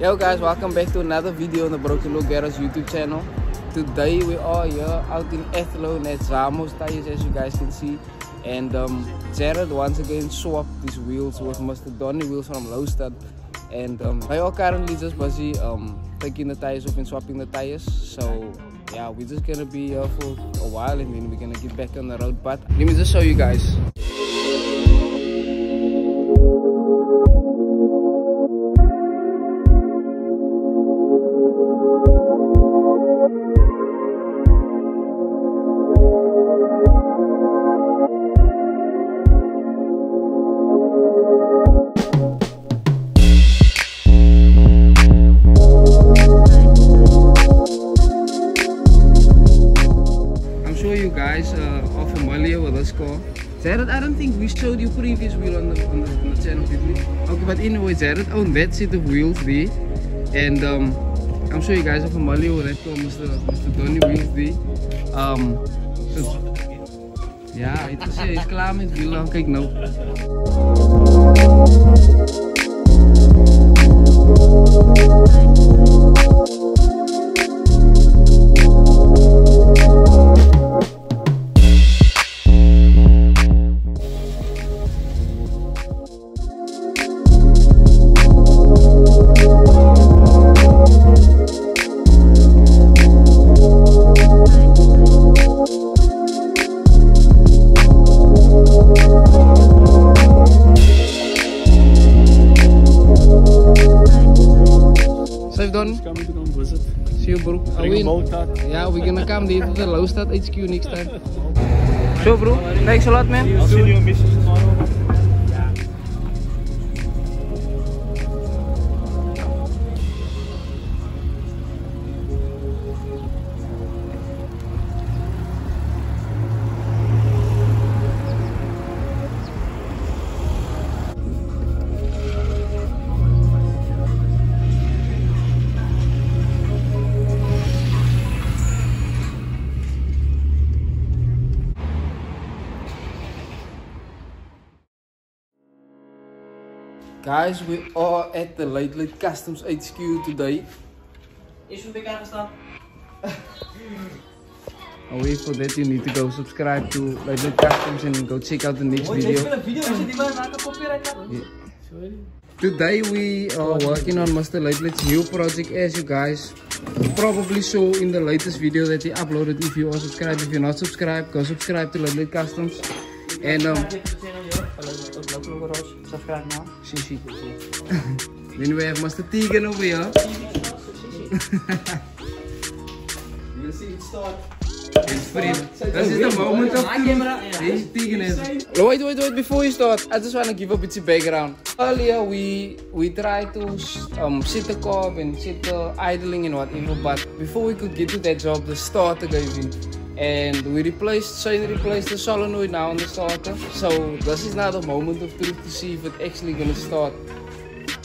Yo guys, welcome back to another video on the Broken Low Garage YouTube channel. Today we are here out in Athlone at Zamo's Tyres, as you guys can see. And Jared once again swapped his wheels with Mr. Donny wheels from Low Stud. And they are currently just busy taking the tires off and swapping the tires. So yeah, we're just gonna be here for a while and then we're gonna get back on the road. But let me just show you guys. Are familiar with this car. Jared, I don't think we showed you previous wheel on the channel, did we? Okay, but anyway, Jared owned that set of wheels there, and I'm sure you guys are familiar with that car, Mr. Donny wheels there. Ja, het is klaar met wielen. Kijk nou. Bro, yeah, we're gonna come there to the Lowstat HQ next time. So bro, thanks a lot, man. I'll see you tomorrow. Guys, we are at the LateLate Customs HQ today. Is van BK gestaan? Away for that, you need to go subscribe to LateLate Customs and go check out the next video. Sorry. Today we are working on Master LateLate's new project, as you guys probably saw in the latest video that he uploaded. If you are subscribed, if you're not subscribed, go subscribe to LateLate Customs. And subscribe now. She. Then we have Master Tegan over here. You will see it start. It's free. This is the moment of Tegan. Wait, before you start, I just want to give a bit of background. Earlier we tried to set the curb and set the idling and whatever, but before we could get to that job, the starter gave in. And we Shane replaced the solenoid now on the starter. So this is now the moment of truth to see if it's actually gonna start.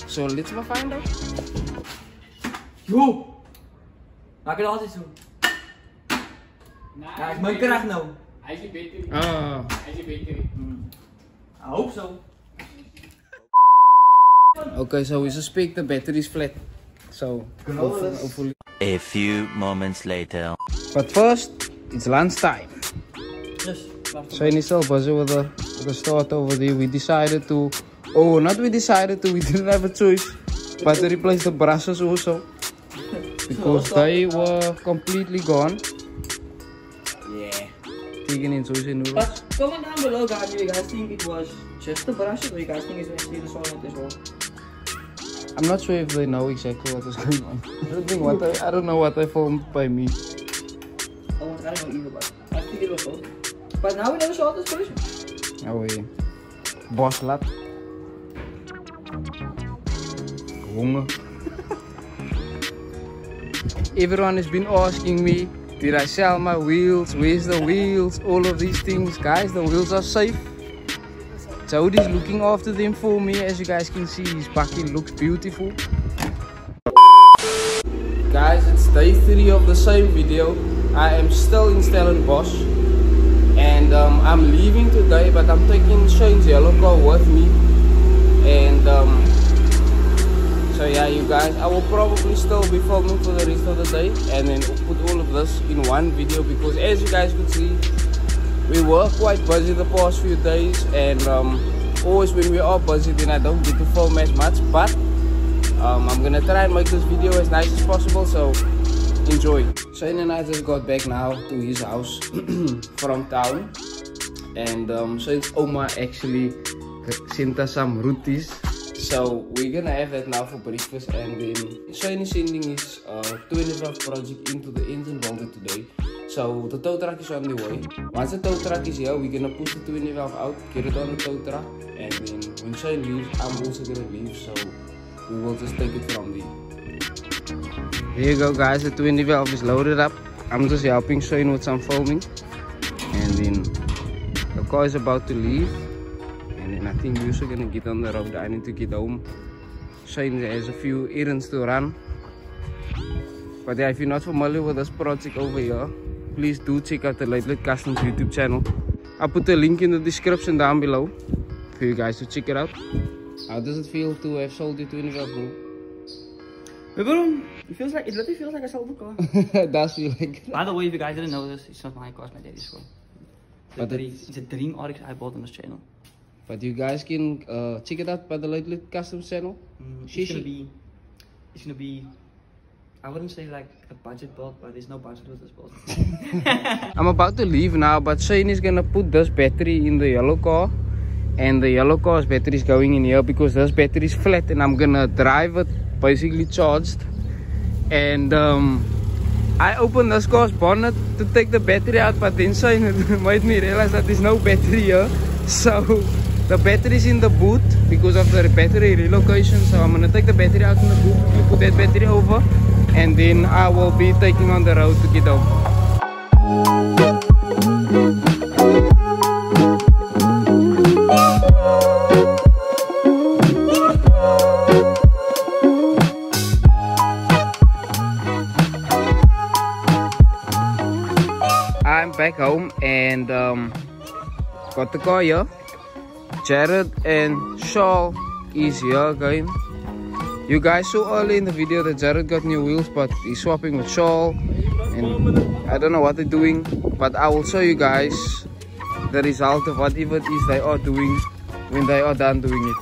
So let's go find out. Yo! I can altijd zo. Nah, ik maak kracht nou. Hij is beter. Ah. Hij is beter. I hope so. Okay, so we suspect the battery is flat. So hopefully. A few moments later. But first, it's lunchtime. Yes. Shane is still busy with the start over there. We didn't have a choice, but to replace the brushes also, because they were completely gone. Yeah. Taking in Sushi noodles. But comment down below, guys, if you guys think it was just the brushes, or you guys think it's actually the solenoid as well. I'm not sure if they know exactly what is going on. I don't know what they filmed by me. I don't know either, but I think it was both. But now we never saw this collision. Oh yeah. Boss lat. Hunger. Everyone has been asking me, did I sell my wheels? Where's the wheels? All of these things. Guys, the wheels are safe. Jody's looking after them for me. As you guys can see, his bucket looks beautiful. Guys, it's day 3 of the same video. I am still in Stellenbosch. And I'm leaving today, but I'm taking Shane's yellow car with me. And so yeah, you guys, I will probably still be filming for the rest of the day, and then put all of this in one video, because as you guys could see, we were quite busy the past few days. And always when we are busy, then I don't get to film as much, but I'm gonna try and make this video as nice as possible, so enjoy. Shane and I just got back now to his house from town, and Shane's Oma actually sent us some rotis, so we're gonna have that now for breakfast. And then Shane is sending his 25 project into the engine bunker today. So the tow truck is on the way. Once the tow truck is here, we're gonna push the 25 out, get it on the tow truck, and then when Shane leaves, I'm also gonna leave, so we will just take it from there. Here you go guys, the 25 is loaded up. I'm just helping Shane with some filming. And then the car is about to leave. And then I think we're also gonna get on the road. I need to get home. Shane has a few errands to run. But yeah, if you're not familiar with this project over here, please do check out the LateLate Customs YouTube channel. I'll put the link in the description down below for you guys to check it out. How does it feel to have sold your 25, bro? It feels like, it literally feels like I sold the car. It does feel like it. By the way, if you guys didn't know this, it's not my car, it's my daddy's car. It's a dream RX I bought on this channel. But you guys can check it out by the LateLate Customs channel. It's gonna be, I wouldn't say like a budget build, but there's no budget with this build. I'm about to leave now, but Shane is gonna put this battery in the yellow car, and the yellow car's battery is going in here because this battery is flat, and I'm gonna drive it basically charged. And I opened this car's bonnet to take the battery out, but then Shane made me realize that there's no battery here, so the battery's in the boot because of the battery relocation. So I'm gonna take the battery out in the boot, put that battery over, and then I will be taking on the road to get home. I'm back home, and got the car here. Jared and Shaw is here again. You guys saw early in the video that Jared got new wheels, but he's swapping with Shaw, and I don't know what they're doing, but I will show you guys the result of whatever it is they are doing when they are done doing it.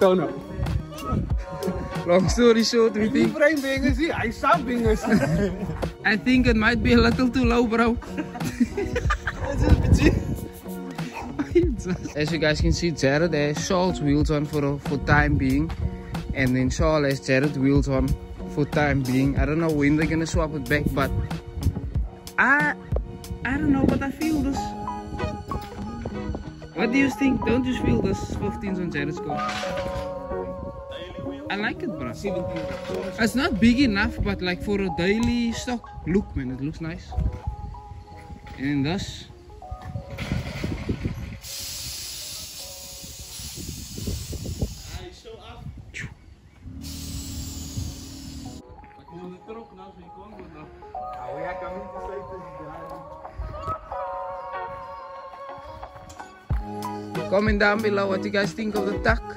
Turn up. Long story short, we think I think it might be a little too low, bro. As you guys can see, Jared has Charles' wheels on for time being, and then Charles has Jared's wheels on for time being. I don't know when they're gonna swap it back, but I don't know, but I feel this. What do you think? Don't you feel this 15s on Gyroscope? I like it, bro. It's not big enough, but like for a daily stock look, man, it looks nice. And thus, Kom de trok nou, zo je kon doen dan. Nou, jij kan niet besluiten die daar. Comment down below what you guys think of the tuck.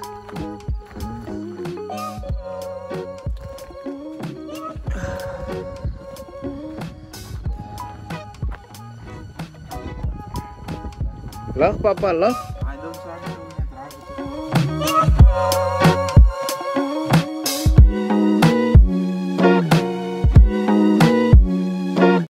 Love, Papa, love.